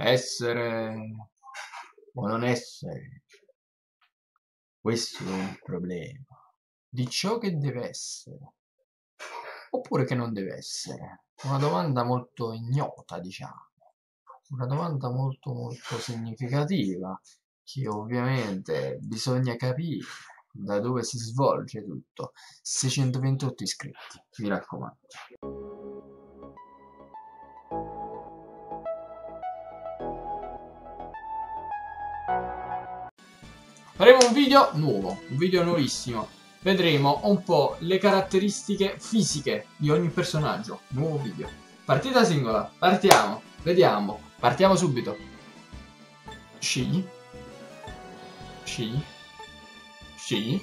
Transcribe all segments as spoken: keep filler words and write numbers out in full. essere o non essere, questo è un problema di ciò che deve essere oppure che non deve essere. Una domanda molto ignota, diciamo, una domanda molto molto significativa, che ovviamente bisogna capire da dove si svolge tutto. Seicentoventotto iscritti, mi raccomando. Faremo un video nuovo, un video nuovissimo. Vedremo un po' le caratteristiche fisiche di ogni personaggio. Nuovo video. Partita singola, partiamo, vediamo, partiamo subito. Sci. Sci. Sci.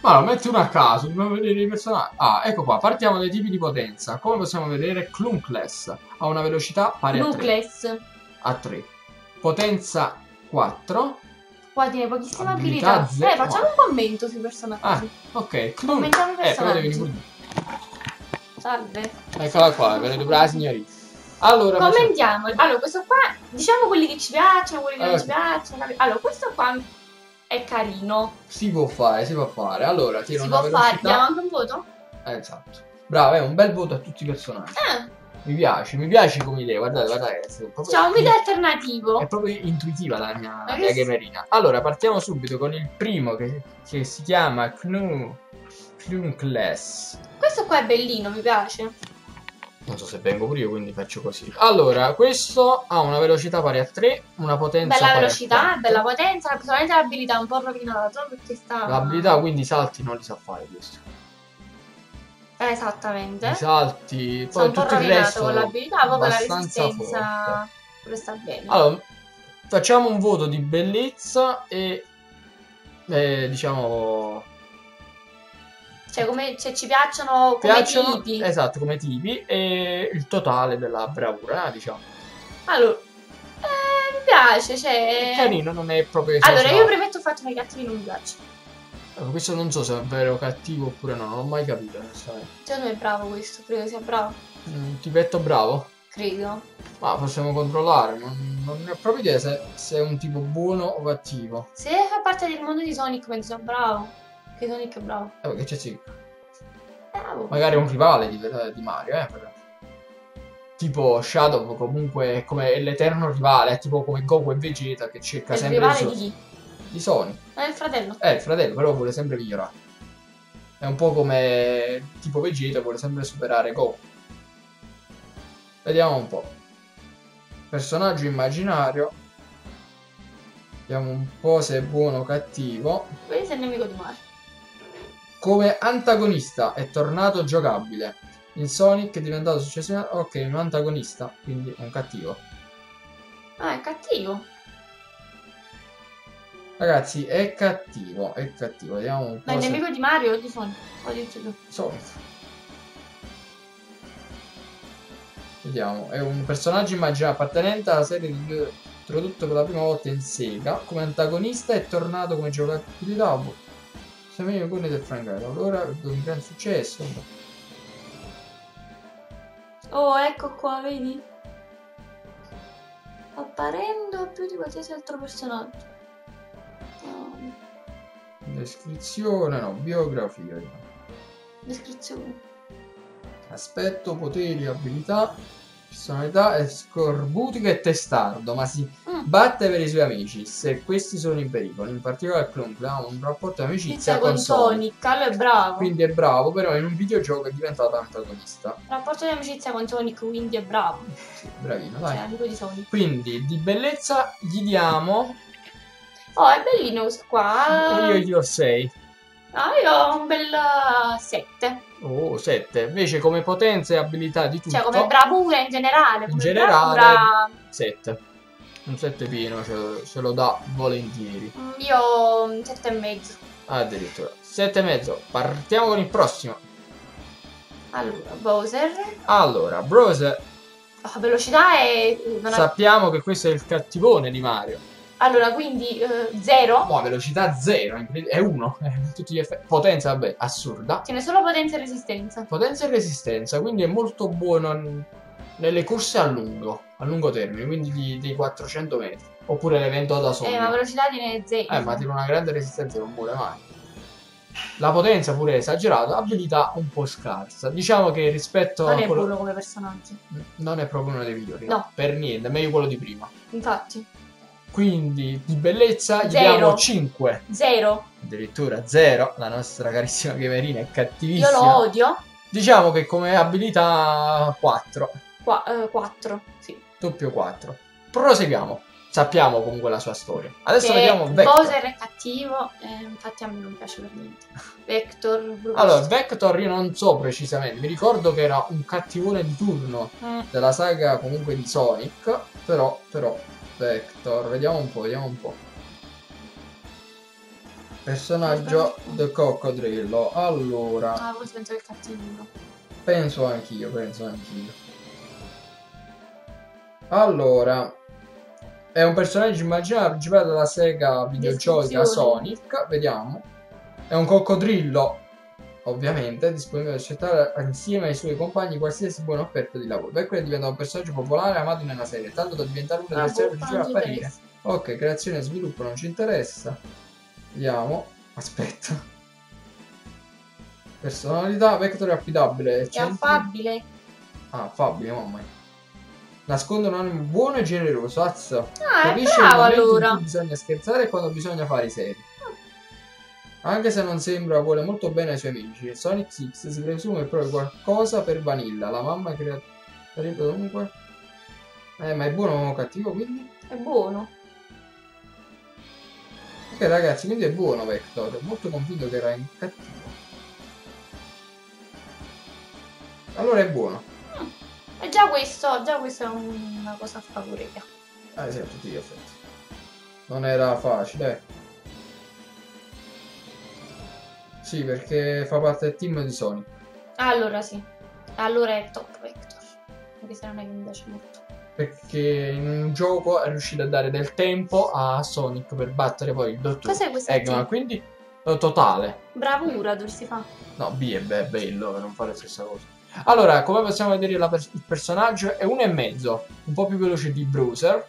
Ma lo metto uno a caso, dobbiamo vedere i personaggi. Ah, ecco qua, partiamo dai tipi di potenza. Come possiamo vedere, Clunkless ha una velocità pari Clunkless. a tre. A tre. Potenza quattro. Qua tiene pochissima abilità, abilità eh facciamo un commento sui personaggi. Ah, ok, commentiamo i personaggi. Eh, salve, eccola qua, ve ne dovrà la signorina. Allora, commentiamo, facciamo... allora questo qua, diciamo quelli che ci piacciono, quelli che allora, non ci piacciono. Allora questo qua è carino, si può fare, si può fare. Allora tiro si una può velocità. fare, diamo anche un voto? Eh, esatto, bravo, è un bel voto a tutti i personaggi. eh. Mi piace, mi piace come idea, guardate, guardate. C'è un video alternativo. È proprio intuitiva la mia, la mia gamerina. Allora, partiamo subito con il primo che, che si chiama Knu, Clunkless. Questo qua è bellino, mi piace. Non so se vengo pure io, quindi faccio così. Allora, questo ha una velocità pari a tre, una potenza bella pari velocità, a bella potenza, solamente l'abilità un po' rovinata perché sta... L'abilità, quindi i salti non li sa fare questo. Eh, esattamente. I salti, poi un po' tutto il resto con l'abilità, poi con la resistenza pure sta bene. Allora, facciamo un voto di bellezza e eh, diciamo cioè come cioè, ci piacciono come piacciono, tipi. Esatto, come tipi e il totale della bravura, diciamo. Allora, eh, mi piace, cioè è carino, non è proprio esagerato. Allora, io premetto il fatto che i cattivi non mi piacciono. Questo non so se è vero cattivo oppure no, non l'ho mai capito. Secondo me è bravo questo, credo sia bravo. Un tipetto bravo? Credo. Ma possiamo controllare, non, non ne ho proprio idea se, se è un tipo buono o cattivo. Se fa parte del mondo di Sonic penso sia bravo. Che Sonic è bravo. Eh, perché c'è sì. Bravo. Magari è un rivale di, di Mario, eh, però. Tipo Shadow comunque è come l'eterno rivale, è tipo come Goku e Vegeta che cerca è sempre il rivale di chi? Di Sonic. È il fratello. Eh, il fratello, però vuole sempre migliorare. È un po' come tipo Vegeta, vuole sempre superare Goku. Vediamo un po'. Personaggio immaginario. Vediamo un po' se è buono o cattivo. Questo è il nemico di Mario. Come antagonista è tornato giocabile. Il Sonic è diventato successivamente... Ok, un antagonista, quindi un cattivo. Ah, è cattivo. Ragazzi, è cattivo, è cattivo, vediamo un po'. Ma è il nemico se... di Mario o di Sonic? O di Sonic. Vediamo, è un personaggio immaginario appartenente alla serie di... introdotto per la prima volta in Sega. Come antagonista è tornato come giocabilità. Se meglio con del Francaio, allora è un gran successo. Oh, ecco qua, vedi? Apparendo più di qualsiasi altro personaggio. Descrizione, no, biografia. Descrizione. Aspetto, poteri, abilità, personalità è scorbutico e testardo, ma si mm. batte per i suoi amici se questi sono in pericolo. In particolare Clunkless ha un rapporto di amicizia con, con Sonic. Sonic. Allora è bravo. Quindi è bravo, però in un videogioco è diventato antagonista. Rapporto di amicizia con Sonic, quindi è bravo. Sì, bravino, dai. Cioè, amico di Sonic. Quindi di bellezza gli diamo... Oh, è bellino questo qua. Io gli ho sei. Ah, io ho un bel sette. Oh, sette. Invece come potenza e abilità di tutto. Cioè come bravura in generale. Come in generale bravura... sette. Un sette pieno, cioè, se lo dà volentieri. Io ho un sette e mezzo. Addirittura. sette e mezzo. Partiamo con il prossimo. Allora, Bowser. Allora, Bowser. La velocità è... Non Sappiamo è... che questo è il cattivone di Mario. Allora, quindi zero. Uh, no, velocità zero, è uno. Tutti gli effetti. Potenza, vabbè, assurda. Tiene solo potenza e resistenza. Potenza e resistenza, quindi è molto buono nelle corse a lungo, a lungo termine, quindi dei quattrocento metri, oppure l'evento da solo. Eh, ma velocità di zero. Eh, ma tiene una grande resistenza che non muore mai. La potenza pure è esagerata, abilità un po' scarsa. Diciamo che rispetto non a quello... Non è quello come personaggio. Non è proprio uno dei migliori. No. no. Per niente, è meglio quello di prima. Infatti. Quindi di bellezza gli zero. Diamo cinque. zero. Addirittura zero. La nostra carissima gamerina è cattivissima. Io lo odio. Diciamo che come abilità quattro. Qua, eh, quattro, sì. Doppio quattro. Proseguiamo. Sappiamo comunque la sua storia. Adesso che vediamo Vector. Bowser è cattivo, eh, infatti a me non piace per niente. Vector. Allora, Vector io non so precisamente, mi ricordo che era un cattivone di turno mm. della saga comunque di Sonic, però, però, Vector, vediamo un po', vediamo un po'. Personaggio del coccodrillo, allora... Ah, forse penso che è cattivino. Penso anch'io, penso anch'io. Allora... È un personaggio immaginario giocato dalla Sega videogioica Sonic. Vediamo. È un coccodrillo, ovviamente, disponibile ad accettare insieme ai suoi compagni qualsiasi buona offerta di lavoro. Per quello diventa un personaggio popolare amato nella serie, tanto da diventare uno dei server più apparire. Ok, creazione e sviluppo non ci interessa. Vediamo. Aspetta. Personalità, Vector è affidabile. È affabile. Ah, affabile, mamma mia. Nasconde un animo buono e generoso. Azza. Ah, capisce il momento allora. in cui bisogna scherzare e quando bisogna fare i seri. Anche se non sembra, vuole molto bene ai suoi amici. Sonic Six si presume proprio qualcosa per Vanilla. La mamma crea... comunque. Eh, ma è buono o cattivo, quindi? È buono. Ok, ragazzi, quindi è buono Vector. Molto convinto che era in cattivo. Allora è buono. E già questo, già questo è un, una cosa favorevole. Ah sì, a tutti gli effetti. Non era facile. Sì, perché fa parte del team di Sony. Allora sì. Allora è top Vector. Perché se non è che mi piace molto. Perché in un gioco è riuscito a dare del tempo a Sonic per battere poi il dottor Eggman. Quindi totale. Bravura dovresti fare. No, B è be bello per non fare la stessa cosa. Allora, come possiamo vedere la per il personaggio è uno e mezzo, un po' più veloce di Bowser,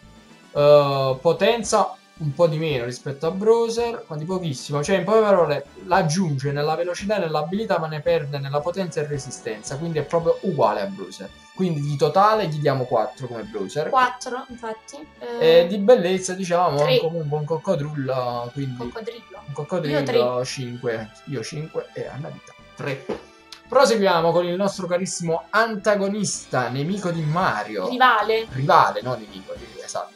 uh, potenza un po' di meno rispetto a Bowser, ma di pochissimo, cioè in poche parole l'aggiunge nella velocità e nell'abilità ma ne perde nella potenza e resistenza, quindi è proprio uguale a Bowser. Quindi di totale gli diamo quattro come Bowser. quattro, infatti. Eh... E di bellezza diciamo comunque un coccodrillo, quindi coccodrillo. Un coccodrillo io cinque, io cinque e Anna Vita tre. Proseguiamo con il nostro carissimo antagonista, nemico di Mario. Rivale. Rivale, no nemico, esatto.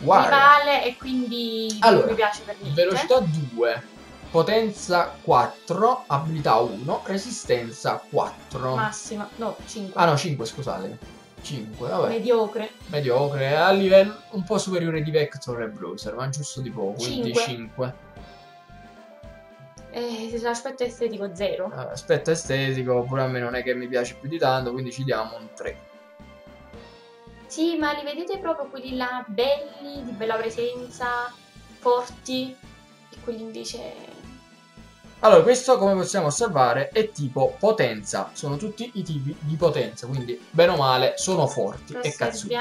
Wario. Rivale e quindi allora, non mi piace per niente. Velocità due, potenza quattro, abilità uno, resistenza quattro. Massima, no, cinque. Ah no, cinque, scusate. cinque, vabbè. Mediocre. Mediocre, a livello un po' superiore di Vector e Bowser, ma giusto di poco, quindi cinque. Eh, l'aspetto estetico zero. Aspetto estetico, oppure a me non è che mi piace più di tanto, quindi ci diamo un tre. Sì, ma li vedete proprio quelli là belli, di bella presenza, forti, e quelli invece... Allora, questo come possiamo osservare è tipo potenza, sono tutti i tipi di potenza, quindi bene o male sono forti Però e cazzuti.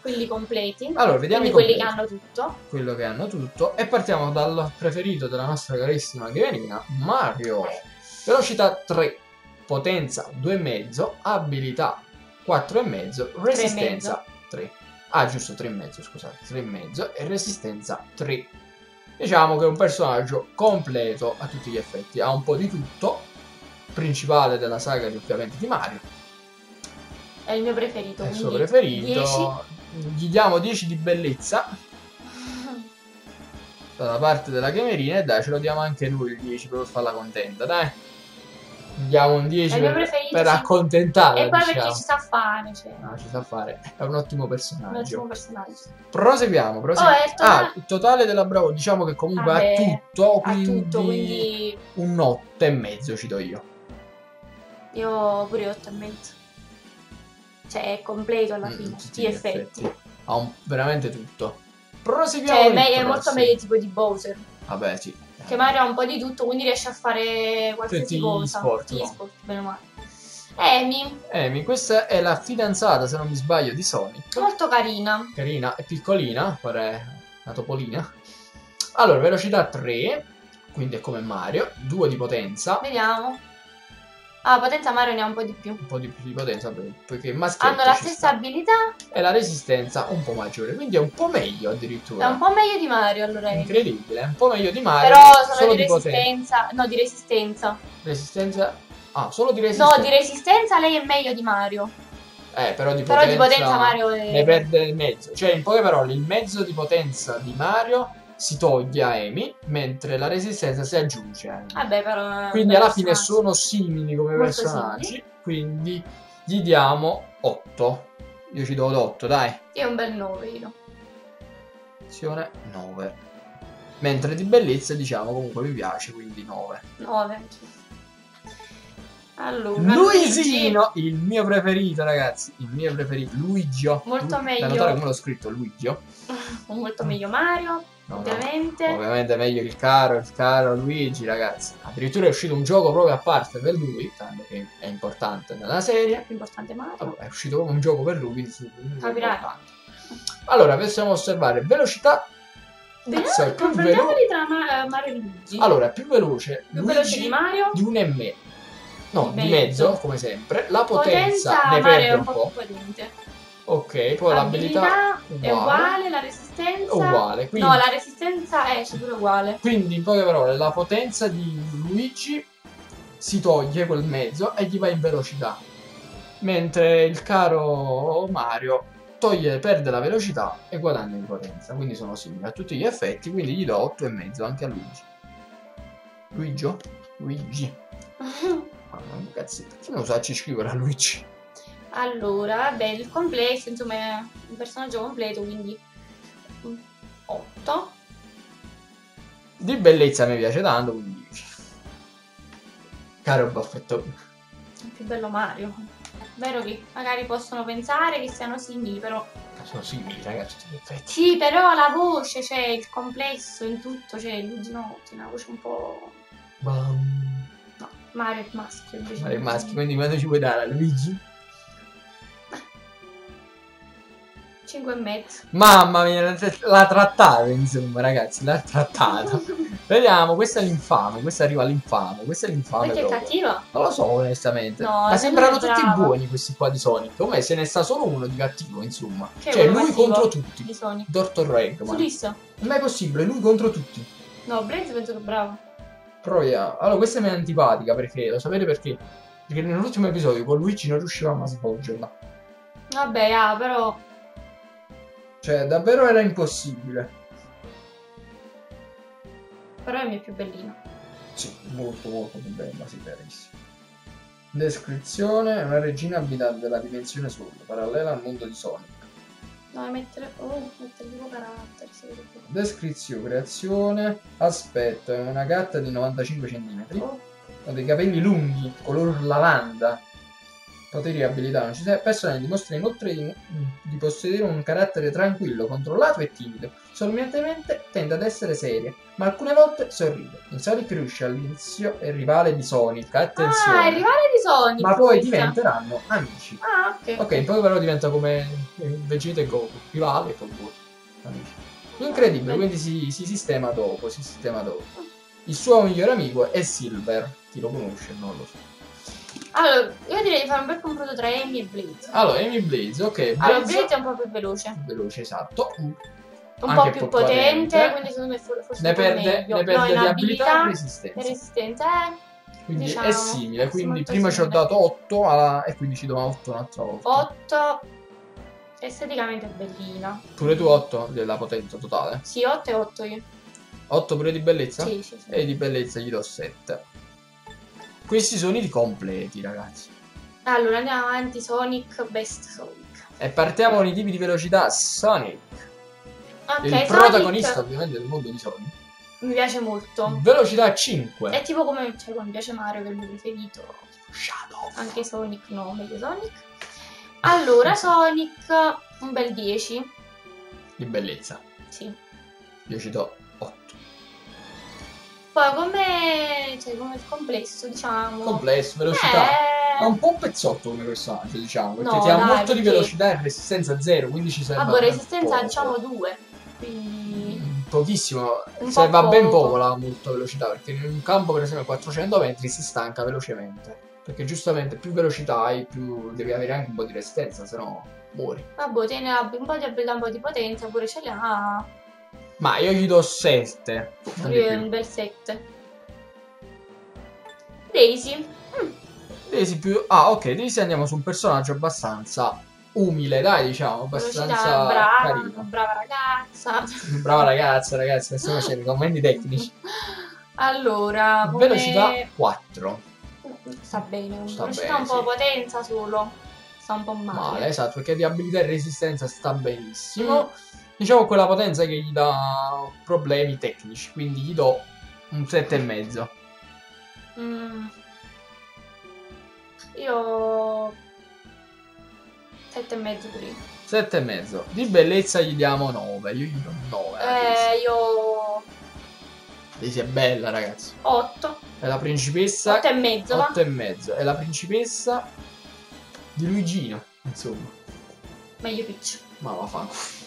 Quelli completi, allora, vediamo quindi quelli che hanno tutto. Quello che hanno tutto e partiamo dal preferito della nostra carissima gamerina, Mario. Velocità tre, potenza due e mezzo, abilità quattro e mezzo, resistenza tre. Ah giusto, tre e mezzo scusate, tre e mezzo e resistenza tre. Diciamo che è un personaggio completo a tutti gli effetti, ha un po' di tutto, principale della saga ovviamente di Mario. È il mio preferito. È il suo preferito. dieci. Gli diamo dieci di bellezza dalla parte della gamerina e dai, ce lo diamo anche lui il dieci per farla contenta, dai. Gli diamo un dieci per, per accontentarla. E poi diciamo. Perché ci sa fare. Cioè. No, ci sa fare. È un ottimo personaggio. Un ottimo personaggio. Proseguiamo. proseguiamo. Oh, il totale... Ah, il totale della Bravo. Diciamo che comunque Vabbè, ha tutto. Ha quindi... tutto. Quindi un otto e mezzo ci do io. Io pure otto e mezzo. Cioè è completo alla fine. Mm, tutti gli effetti. effetti. Ha un... veramente tutto. Proseguiamo. Cioè, è, è molto meglio tipo di Bowser. Vabbè, sì. Che Mario ha un po' di tutto, quindi riesce a fare qualsiasi cosa. Sport, no. sport, bene o male. Amy. Amy, questa è la fidanzata, se non mi sbaglio, di Sonic. Molto carina. Carina e piccolina, pare una topolina. Allora, velocità tre, quindi è come Mario, due di potenza. Vediamo. Ah, potenza Mario ne ha un po' di più. Un po' di più di potenza, perché maschietto. Hanno la stessa abilità. E la resistenza un po' maggiore, quindi è un po' meglio addirittura. È un po' meglio di Mario, allora. Incredibile, è un po' meglio di Mario. Però sono solo di, di resistenza. Potenza. No, di resistenza. Resistenza... Ah, solo di resistenza? No, di resistenza lei è meglio di Mario. Eh, però di però potenza... Però di potenza Mario è... Ne perde il mezzo. Cioè, in poche parole, il mezzo di potenza di Mario si toglie a Amy, mentre la resistenza si aggiunge a Amy. Vabbè, però... Quindi alla fine sono simili come molto personaggi, simili. Quindi gli diamo otto. Io ci do l'otto, dai. È un bel nove, io. Azione nove. Mentre di bellezza, diciamo, comunque mi piace, quindi nove. nove, anche. Allora, Luigino, Luigi. Il mio preferito, ragazzi. Il mio preferito, Luigio. Molto Lu meglio. Da notare come l'ho scritto, Luigio. Molto meglio Mario, no, ovviamente. No. Ovviamente meglio il caro, il caro Luigi, ragazzi. Addirittura è uscito un gioco proprio a parte per lui, tanto che è importante nella serie. È più importante Mario. Allora, è uscito proprio un gioco per lui. Capirai. Allora, possiamo osservare velocità. Vediamo, confrontiamoli tra Ma Mario e Luigi. Allora, è più veloce più Luigi veloce di Mario di un e mezzo. No, di mezzo, come sempre. La potenza, potenza ne perde un po'. Ok, poi l'abilità è uguale, la resistenza è uguale. Quindi, no, la resistenza è sempre uguale. Quindi, in poche parole, la potenza di Luigi si toglie quel mezzo e gli va in velocità. Mentre il caro Mario toglie, perde la velocità e guadagna in potenza. Quindi sono simili a tutti gli effetti, quindi gli do otto e mezzo anche a Luigi. Luigio? Luigi. Ah, cazzo, perché non usarci scrivere a Luigi? Allora, vabbè, il complesso, insomma, è un personaggio completo, quindi otto. Di bellezza mi piace tanto, quindi caro baffettone. È più bello Mario. Vero che magari possono pensare che siano simili, però... Sono simili, ragazzi, perfetti. Sì, però la voce, cioè, il complesso in tutto, cioè, Luigi no, tiene una voce un po'... Bam. Mario è maschio, invece. Mario è maschio, quindi quanto ci puoi dare a Luigi? cinque e mezzo. Mamma mia, l'ha trattata, insomma, ragazzi, l'ha trattata. Vediamo, questa è l'infame, questa arriva all'infame, questa è l'infame. Perché è cattiva? Non lo so, onestamente. No, ma sembrano tutti buoni questi qua di Sonic. Come se ne sta solo uno di cattivo, insomma. Che cioè, lui contro tutti. Di Sonic. Dottor Eggman. Giusto. Non è possibile, lui contro tutti. No, Blaze penso che è bravo. Proviamo. Allora, questa mi è antipatica perché, lo sapete perché? Perché nell'ultimo episodio con Luigi non riuscivamo a svolgerla. Vabbè, ah, però... Cioè, davvero era impossibile. Però è più bellina. Sì, molto molto più bella, sì, verissimo. Descrizione, una regina abitata della dimensione sud, parallela al mondo di Sonic. No, mettere... Oh, mettere tipo carattere. Descrizione, creazione, aspetto, è una gatta di novantacinque centimetri. Oh. Ha dei capelli lunghi, color lavanda. Poteri e abilità non ci serve. Personale dimostra inoltre di, di possedere un carattere tranquillo, controllato e timido. Solitamente tende ad essere seria, ma alcune volte sorride. In Sonic riuscì all'inizio è rivale di Sonic, attenzione. Ah, è rivale di Sonic. Ma poi questa. Diventeranno amici. Ah, ok. Ok, poi però diventa come Vegeta e Goku, rivale e Goku, amici. Incredibile, quindi si, si sistema dopo, si sistema dopo. Il suo migliore amico è Silver, chi lo conosce non lo so. Allora, io direi di fare un bel confronto tra Amy e Blaze. Allora, Amy e Blaze, ok. Blaze... Allora, Blaze è un po' più veloce. Veloce, esatto. Un anche po' più potente, potente, quindi secondo me forse ne perde, ne perde no, di abilità e resistenza. resistenza. Quindi diciamo, è simile, quindi prima ci ho dato otto alla... e quindi ci do otto un'altra volta. otto, esteticamente è bellina. Pure tu otto della potenza totale? Sì, otto e otto io. otto pure di bellezza? Sì, sì, sì. E di bellezza gli do sette. Questi sono i completi, ragazzi. Allora, andiamo avanti, Sonic, Best Sonic. E partiamo con i tipi di velocità Sonic. Ok, il Sonic... protagonista, ovviamente, del mondo di Sonic. Mi piace molto. Velocità cinque. È tipo come, cioè, come mi piace Mario, che è il mio preferito. Shadow. Anche Sonic, no, meglio Sonic. Allora, Sonic, un bel dieci. Di bellezza. Sì. Io ci do otto. Poi come, cioè, come il complesso, diciamo... Complesso, velocità. Eh... È un po' un pezzotto come personaggio, diciamo. Perché no, ti ha molto perché... di velocità e resistenza zero, quindi ci serve... Vabbè, resistenza diciamo due. Quindi... Pochissimo, un serve a ben poco la molta velocità, perché in un campo per esempio a quattrocento metri si stanca velocemente. Perché giustamente più velocità hai, più devi avere anche un po' di resistenza, sennò muori. Vabbè, te ne ha un po' di abilità, un po' di potenza, pure ce l'ha. Ma io gli do sette. Io un bel sette. Daisy. Mm. Daisy più... Ah, ok, Daisy andiamo su un personaggio abbastanza umile, dai, diciamo, abbastanza brava, carino. Brava ragazza. Brava ragazza, ragazzi, adesso facciamo i commenti tecnici. Allora, come... velocità quattro. Sta bene, sta velocità bene, un po' sì. Potenza solo, sta un po' male. Male, esatto, perché di abilità e resistenza sta benissimo. Mm. Diciamo quella potenza che gli dà problemi tecnici, quindi gli do un sette e mezzo. Mm. Io... sette e mezzo qui. sette e mezzo. Di bellezza gli diamo nove, io gli do nove. Eh, io... Daisy è bella, ragazzi. otto. È la principessa... otto e mezzo, va? otto e mezzo. È la principessa di Luigino, insomma. Meglio Peach. Ma va fa...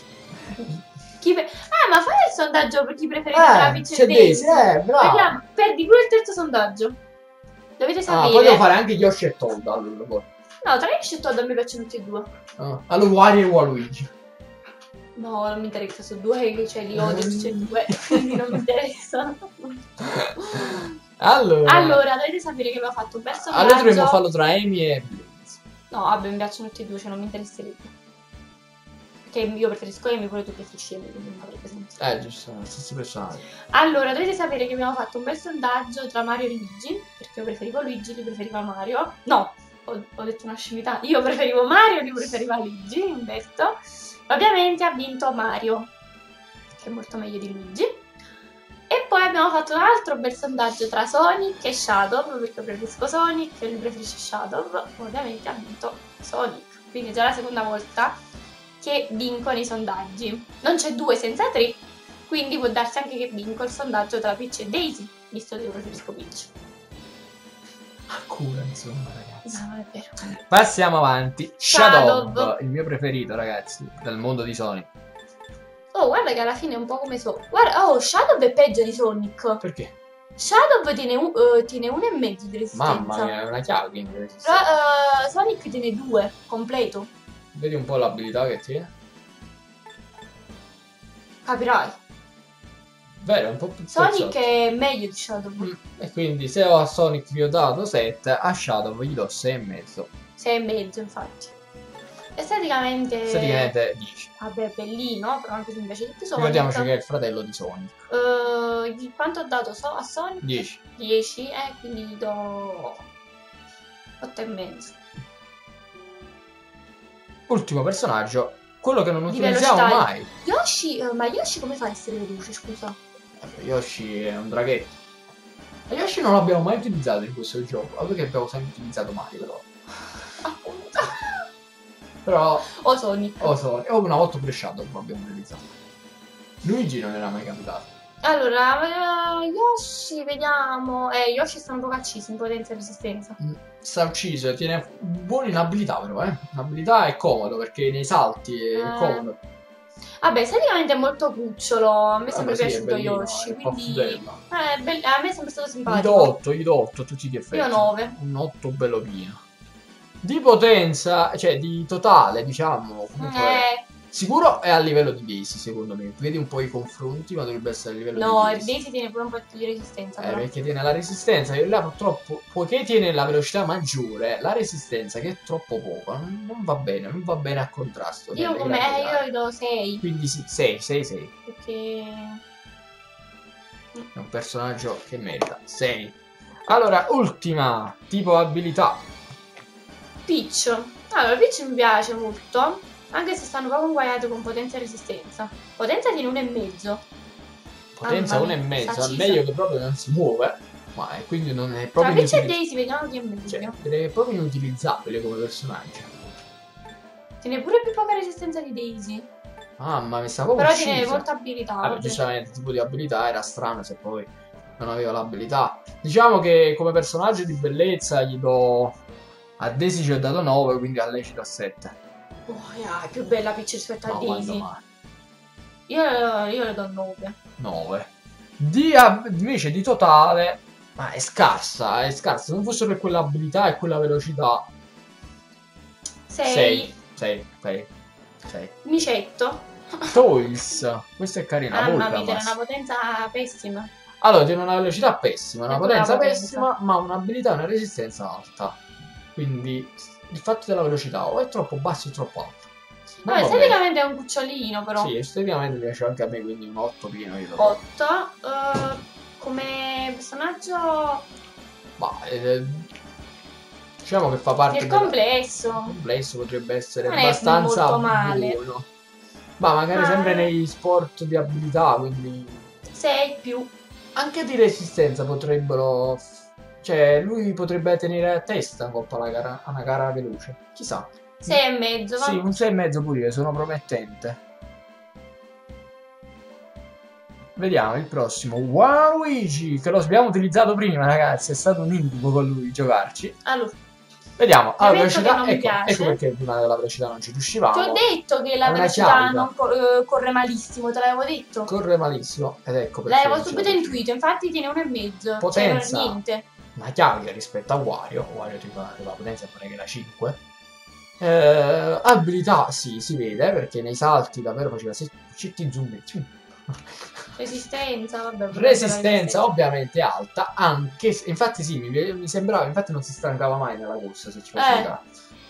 Chi pre... Ah, ma fai il sondaggio per chi preferite eh, la Peach e Daisy. Eh, bravo. La... Perdi pure il terzo sondaggio. Dovete sapere. Ah, poi devo fare anche Yoshi e Todd, allora. Poi. No, tra Yoshi e Todd mi piacciono tutti e due. Ah, allora Wario e Waluigi. No, non mi interessa, sono due che c'è, li odio, c'è due, quindi non mi interessa. Allora, allora dovete sapere che aveva fatto un bel sondaggio. Allora dovremmo farlo tra Amy e Blaze. No, vabbè, mi piacciono tutti e due, cioè non mi interesserebbe. Che io preferisco Amy, pure tu preferisci Amy, quindi non avrebbe senso. Eh, giusto, stesso personaggio. Allora, dovete sapere che abbiamo fatto un bel sondaggio tra Mario e Luigi, perché io preferivo Luigi, lui preferiva Mario. No, ho, ho detto una scimità, io preferivo Mario, lui preferiva Luigi, Umberto. Ovviamente ha vinto Mario, che è molto meglio di Luigi. E poi abbiamo fatto un altro bel sondaggio tra Sonic e Shadow, perché io preferisco Sonic e lui preferisce Shadow. Ovviamente ha vinto Sonic, quindi è già la seconda volta che vincono i sondaggi. Non c'è due senza tre, quindi può darsi anche che vinco il sondaggio tra Peach e Daisy, visto che io preferisco Peach. A cura, insomma, ragazzi. No, è vero. Passiamo avanti. Shadow, Shadow, il mio preferito, ragazzi, dal mondo di Sonic. Oh, guarda che alla fine è un po' come Sonic. Guarda, oh, Shadow è peggio di Sonic. Perché? Shadow tiene, uh, tiene uno e mezzo di resistenza. Mamma mia, è una chiave quindi di resistenza. Però, uh, Sonic tiene due, completo. Vedi un po' l'abilità che tiene. Capirai. Vero, è un po' più Sonic è meglio di Shadow. Mm. E quindi se ho a Sonic gli ho dato sette, a Shadow gli do sei e mezzo. sei e mezzo, infatti. Esteticamente... Esteticamente dieci. Vabbè, è bellino, però anche se mi piace di più Sonic. Ricordiamoci che è il fratello di Sonic. Uh, quanto ho dato so a Sonic? dieci. dieci, eh, quindi gli do... otto e mezzo. Ultimo personaggio, quello che non utilizziamo mai. Yoshi, uh, ma Yoshi come fa a essere veloce, scusa? Yoshi è un draghetto. Ma Yoshi non l'abbiamo mai utilizzato in questo gioco, ma perché abbiamo sempre utilizzato Mario però. Appunto. Però... O Sonic. O Sonic. O una volta pure Shadow abbiamo utilizzato. Luigi non era mai capitato. Allora, uh, Yoshi, vediamo... Eh, Yoshi sta un po' acceso in potenza e resistenza. Mm. Sta ucciso, tiene buona in abilità però, eh. L'abilità è comodo perché nei salti è eh. comodo. Vabbè, esteticamente è molto cucciolo, a me è sempre sì, piaciuto è bellino, Yoshi, è quindi... Eh, be... A me è sempre stato simpatico. Gli do otto, gli do otto, tutti gli effetti. Io nove. Un otto bello pieno. Di potenza, cioè di totale, diciamo, comunque... Eh. Sicuro è a livello di Daisy, secondo me. Vedi un po' i confronti, ma dovrebbe essere a livello no, di Daisy. No, Daisy tiene pure un po' di resistenza. Eh, però. Perché tiene la resistenza, che là purtroppo, poiché tiene la velocità maggiore, la resistenza che è troppo poca, non, non va bene, non va bene a contrasto. Io come io do sei. Quindi sì, sei, sei, sei. Perché... È un personaggio che merita, sei. Allora, ultima, tipo abilità. Peach. Allora, Peach mi piace molto. Anche se stanno poco guaiato con potenza e resistenza. Potenza tiene uno e mezzo. Potenza uno e mezzo, al meglio che proprio non si muove. Ma quindi non è proprio... Ma invece inutilizzabile. Daisy, vediamo chi è meglio. Cioè, è proprio inutilizzabile come personaggio. Tiene pure più poca resistenza di Daisy. Mamma, mi stavo uscendo. Però uccisa. Tiene molta abilità. Vabbè, giustamente il tipo di abilità era strano se poi non aveva l'abilità. Diciamo che come personaggio di bellezza gli do... a Daisy ci ho dato nove, quindi a lei ci do sette. Oh, è più bella Peach rispetto no, a Daisy. Io, io le do nove. nove. Di, invece di totale... ma è scarsa, è scarsa. Se non fosse per quell'abilità e quella velocità... sei. sei. sei. sei. Micetto. Toys. Questo è carino. Ah, ma tiene una potenza pessima. Allora, tiene una velocità pessima, una potenza, potenza pessima, ma un'abilità e una resistenza alta. Quindi il fatto della velocità o è troppo basso o troppo alto. No, esteticamente è un cucciolino, però. Sì, esteticamente piace anche a me, quindi un otto pieno io. otto. Uh, come personaggio... bah, eh, diciamo che fa parte del complesso. Del complesso potrebbe essere non abbastanza molto male. Buono. Ma magari ma... sempre negli sport di abilità, quindi... sei più. Anche di resistenza potrebbero... cioè, lui potrebbe tenere a testa coppa la gara, una gara veloce. Chissà. sei e mezzo, va? Sì, un sei e mezzo pure io, sono promettente. Vediamo il prossimo. Waluigi, che lo abbiamo utilizzato prima, ragazzi. È stato un incubo con lui giocarci. Allora. Vediamo, la velocità, ecco, ecco perché prima della velocità non ci riuscivamo. Ti ho detto che la velocità non co uh, corre malissimo, te l'avevo detto. Corre malissimo, ed ecco perché. L'avevo subito intuito, infatti tiene uno e mezzo. Potenza. Cioè, niente. Una chiave rispetto a Wario. Wario ti fa la potenza, pare che la cinque. Eh, abilità, sì, si vede, perché nei salti davvero faceva certi zoom. Resistenza, vabbè, resistenza ovviamente alta, anche se, infatti sì, mi, mi sembrava, infatti non si stancava mai nella corsa, se ci faceva.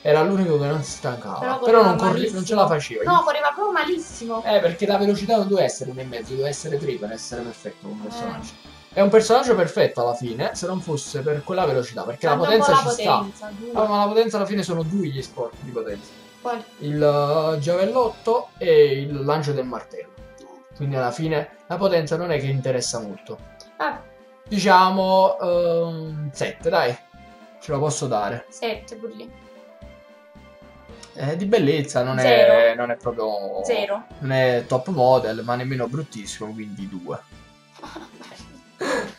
Eh. Era l'unico che non si stancava, però, però non, corri, non ce la faceva. No, correva proprio malissimo. Eh, perché la velocità non doveva essere uno e mezzo, doveva essere tre per essere perfetto come personaggio. Eh. È un personaggio perfetto alla fine, se non fosse per quella velocità, perché la potenza, la potenza ci sta. Allora, ma la potenza alla fine sono due gli sport di potenza. Quali? Il uh, giavellotto e il lancio del martello. Quindi alla fine la potenza non è che interessa molto. Ah. Diciamo um, sette, dai. Ce la posso dare. sette pure lì. Eh, di bellezza non è, non è proprio... zero. Non è top model, ma nemmeno bruttissimo, quindi due.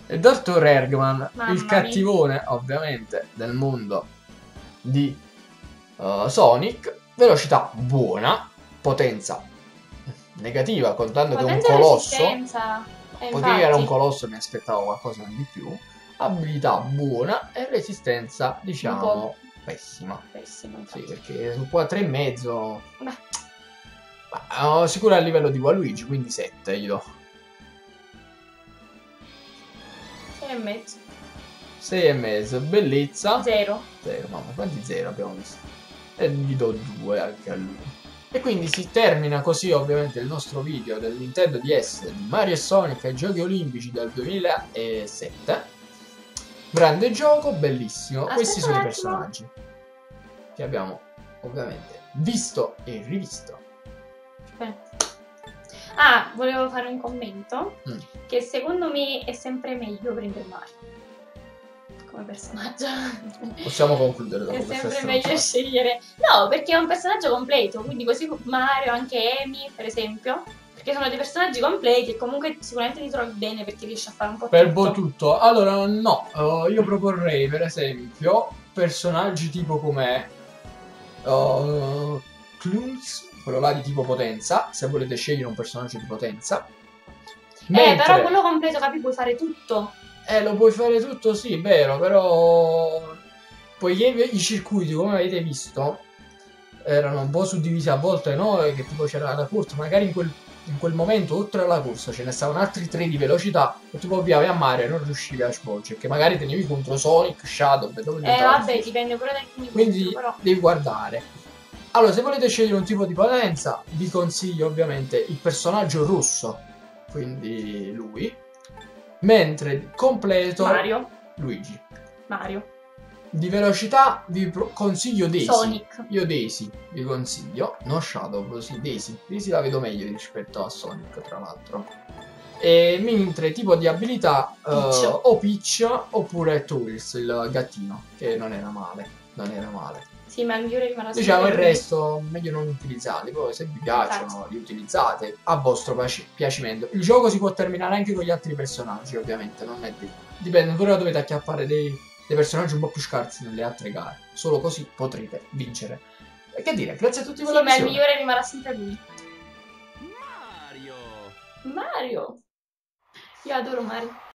Il dottor Eggman, il cattivone mia. ovviamente del mondo di uh, Sonic. Velocità buona, potenza negativa, contando che un colosso, poiché era un colosso mi aspettavo qualcosa di più. Abilità buona e resistenza diciamo pessima, pessima sì, perché su qua tre e mezzo sicuro a livello di Waluigi, quindi sette gli do. Sei e mezzo. Sei e mezzo. Bellezza zero. Zero, mamma, quanti zero abbiamo visto? E gli do due anche a lui. E quindi si termina così ovviamente il nostro video del Nintendo D S di Mario e Sonic ai Giochi Olimpici del duemilasette. Grande gioco, bellissimo. Aspetta, questi sono i personaggi che abbiamo ovviamente visto e rivisto. Aspetta. Ah, volevo fare un commento, mm. che secondo me è sempre meglio prendere Mario come personaggio. Possiamo concludere dopo. È sempre meglio scegliere. No, perché è un personaggio completo, quindi così Mario, anche Amy, per esempio, perché sono dei personaggi completi e comunque sicuramente li trovi bene perché riesci a fare un po' per tutto. Per tutto. Allora, no, uh, io proporrei per esempio personaggi tipo come uh, Clunkless, quello là di tipo potenza, se volete scegliere un personaggio di potenza. Mentre... Eh, però quello completo, capi, puoi fare tutto. Eh, lo puoi fare tutto, sì, vero, però... poiché i circuiti, come avete visto, erano un po' suddivisi a volte, no? Che tipo c'era la corsa, magari in quel, in quel momento, oltre alla corsa, ce ne stavano altri tre di velocità, e tu ovviamente a Mario non riuscivi a svolgere, che magari tenevi contro Sonic, Shadow... Eh, vabbè, dipende pure dal punto. Quindi però... devi guardare. Allora, se volete scegliere un tipo di potenza, vi consiglio ovviamente il personaggio rosso, quindi lui... mentre completo Mario, Luigi. Mario. Di velocità vi consiglio Daisy. Sonic. Io Daisy vi consiglio. No, Shadow, così Daisy. Daisy la vedo meglio rispetto a Sonic, tra l'altro. E mentre tipo di abilità Peach. Uh, o Peach oppure Tails, il gattino, che non era male. Non era male. Sì, ma il migliore rimarrà sempre. Diciamo il resto meglio non utilizzarli, poi se vi piacciono esatto. li utilizzate a vostro piacimento. Il gioco si può terminare anche con gli altri personaggi, ovviamente, non è detto. Dipende, però dovete acchiappare dei, dei personaggi un po' più scarsi nelle altre gare, solo così potrete vincere. E che dire, grazie a tutti per la visione. Sì, ma il migliore rimarrà sempre lui. Mario! Mario! Io adoro Mario.